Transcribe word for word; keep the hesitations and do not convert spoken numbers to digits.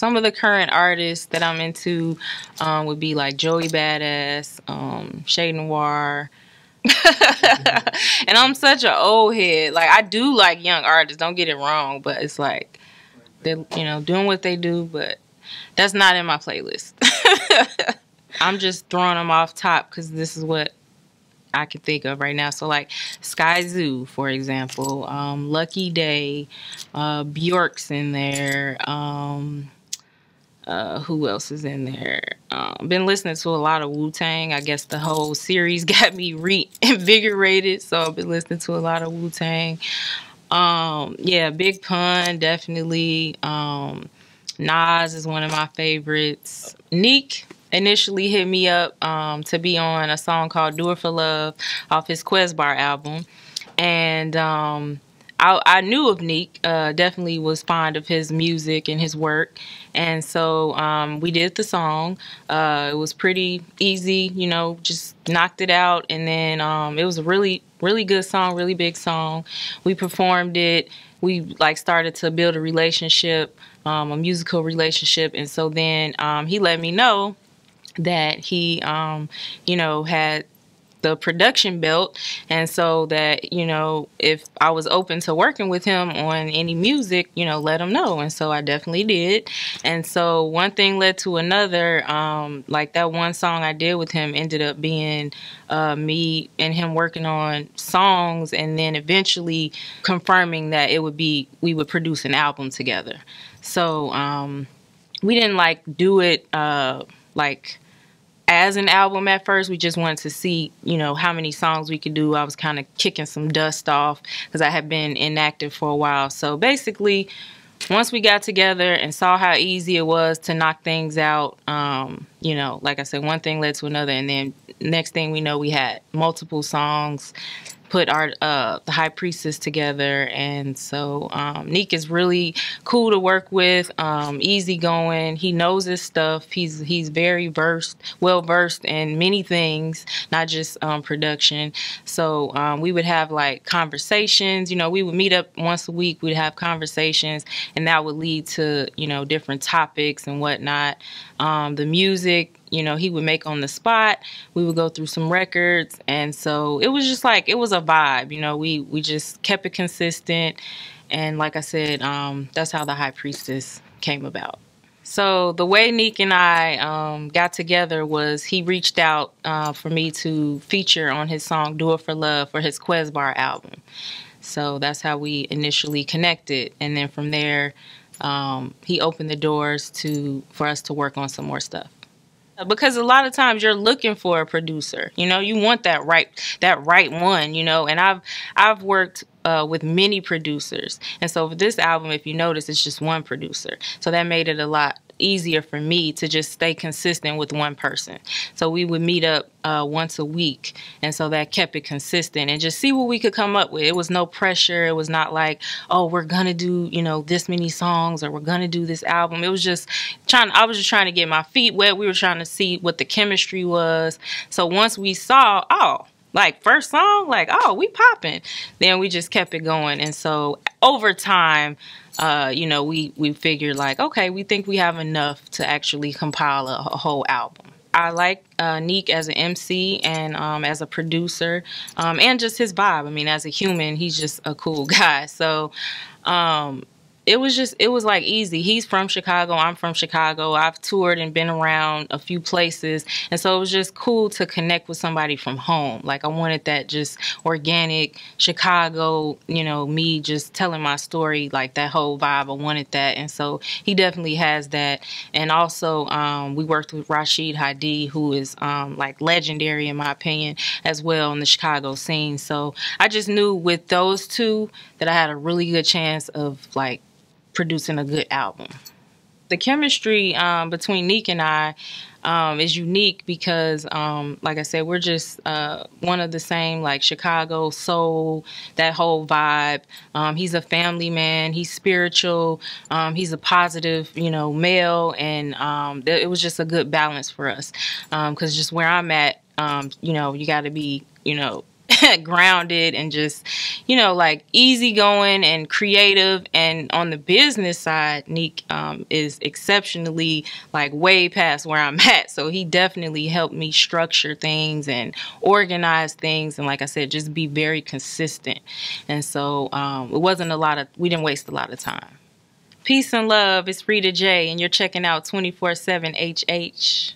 some of the current artists that I'm into um, would be like Joey Badass, um, Shade Noir. And I'm such an old head. Like, I do like young artists, don't get it wrong, but it's like they're, you know, doing what they do, but that's not in my playlist. I'm just throwing them off top because this is what I can think of right now. So like Skyzoo, for example, um, Lucky Day, uh, Bjork's in there. Um, uh, who else is in there? Um, been listening to a lot of Wu-Tang. I guess the whole series got me reinvigorated, so I've been listening to a lot of Wu-Tang. Um, yeah, Big Pun, definitely. Um, Nas is one of my favorites. Neek initially hit me up um, to be on a song called Do It For Love off his Quez Bar album. And um, I, I knew of Neek, uh, definitely was fond of his music and his work. And so um, we did the song. Uh, it was pretty easy, you know, just knocked it out. And then um, it was a really, really good song, really big song. We performed it. We like started to build a relationship, um, a musical relationship. And so then um, he let me know that he, um, you know, had the production belt, and so that, you know, if I was open to working with him on any music, you know, let him know. And so I definitely did. And so one thing led to another. Um, like that one song I did with him ended up being uh, me and him working on songs, and then eventually confirming that it would be, we would produce an album together. So um, we didn't like do it uh, like as an album at first. We just wanted to see, you know, how many songs we could do. I was kind of kicking some dust off because I had been inactive for a while. So basically, once we got together and saw how easy it was to knock things out, um, you know, like I said, one thing led to another. And then next thing we know, we had multiple songs, put our uh, The High Priestess together. And so um, Neek is really cool to work with, um, easygoing. He knows his stuff. He's he's very versed, well versed in many things, not just um, production. So um, we would have like conversations. You know, we would meet up once a week. We'd have conversations, and that would lead to, you know, different topics and whatnot. Um, the music, you know, he would make on the spot. We would go through some records. And so it was just like, it was a vibe. You know, we, we just kept it consistent. And like I said, um, that's how The High Priestess came about. So the way Neek and I um, got together was he reached out uh, for me to feature on his song Do It For Love for his Quez Bar album. So that's how we initially connected. And then from there, um, he opened the doors to for us to work on some more stuff. Because a lot of times you're looking for a producer, you know, you want that right, that right one, you know, and I've, I've worked uh, with many producers. And so for this album, if you notice, it's just one producer. So that made it a lot easier for me to just stay consistent with one person. So we would meet up uh, once a week. And so that kept it consistent and just see what we could come up with. It was no pressure. It was not like, oh, we're going to do, you know, this many songs, or we're going to do this album. It was just trying, I was just trying to get my feet wet. We were trying to see what the chemistry was. So once we saw, oh, like first song, like, oh, we popping, then we just kept it going. And so over time, uh, you know, we, we figured like, okay, we think we have enough to actually compile a, a whole album. I like uh, Neek as an M C and um, as a producer, um, and just his vibe. I mean, as a human, he's just a cool guy. So, um, it was just, it was like easy. He's from Chicago. I'm from Chicago. I've toured and been around a few places. And so it was just cool to connect with somebody from home. Like I wanted that just organic Chicago, you know, me just telling my story, like that whole vibe. I wanted that. And so he definitely has that. And also um, we worked with Rashid Hadi, who is um, like legendary in my opinion as well in the Chicago scene. So I just knew with those two that I had a really good chance of like producing a good album. The chemistry um, between Neek and I um, is unique because, um, like I said, we're just uh, one of the same, like Chicago soul, that whole vibe. Um, he's a family man. He's spiritual. Um, he's a positive, you know, male, and um, it was just a good balance for us because um, just where I'm at, um, you know, you got to be, you know, grounded and just, you know, like easygoing and creative. And on the business side, Neek um, is exceptionally like way past where I'm at. So he definitely helped me structure things and organize things. And like I said, just be very consistent. And so um, it wasn't a lot of, we didn't waste a lot of time. Peace and love. It's Rita J, and you're checking out twenty-four seven H H.